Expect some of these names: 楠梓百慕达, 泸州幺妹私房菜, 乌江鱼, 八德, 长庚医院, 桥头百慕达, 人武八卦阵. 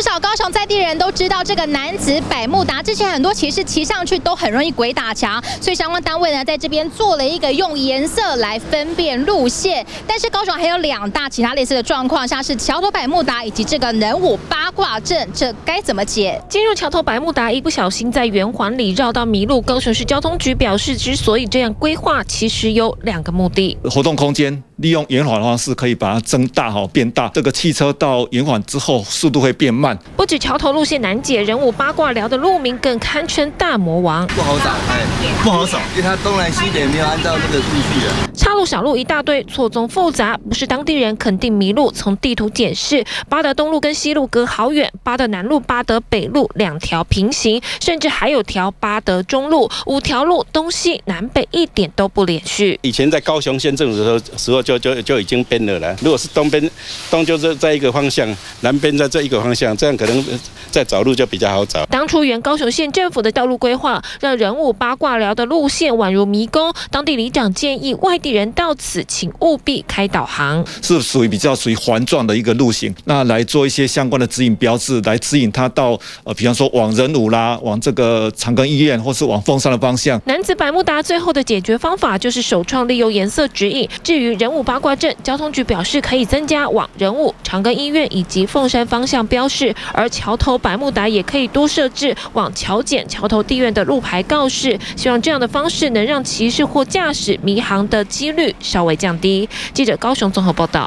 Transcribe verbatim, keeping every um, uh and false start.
不少高雄在地人都知道，这个楠梓百慕达之前很多骑士骑上去都很容易鬼打墙，所以相关单位呢在这边做了一个用颜色来分辨路线。但是高雄还有两大其他类似的状况，像是桥头百慕达以及这个能武八卦阵，这该怎么解？进入桥头百慕达，一不小心在圆环里绕到迷路。高雄市交通局表示，之所以这样规划，其实有两个目的：活动空间。 利用延缓的方式可以把它增大好变大，这个汽车到延缓之后速度会变慢。不止桥头路线难解，人武八卦寮的路名更堪称大魔王，不好找，哎，不好找，因为它东南西北没有按照那个顺序的，岔路小路一大堆，错综复杂，不是当地人肯定迷路。从地图解释，八德东路跟西路隔好远，八德南路、八德北路两条平行，甚至还有条八德中路，五条路东西南北一点都不连续。以前在高雄县政府的时候。 就就就已经编了了。如果是东边，东就是在一个方向，南边在这一个方向，这样可能再找路就比较好找。当初原高雄县政府的道路规划，让人武八卦寮的路线宛如迷宫。当地里长建议外地人到此，请务必开导航，是属于比较属于环状的一个路型，那来做一些相关的指引标志，来指引他到呃，比方说往人武啦，往这个长庚医院，或是往凤山的方向。楠梓百慕达最后的解决方法就是首创利用颜色指引。至于人武 八卦阵，交通局表示可以增加往人武、长庚医院以及凤山方向标示，而桥头百慕达也可以多设置往桥检、桥头地院的路牌告示，希望这样的方式能让骑士或驾驶迷航的几率稍微降低。记者高雄综合报道。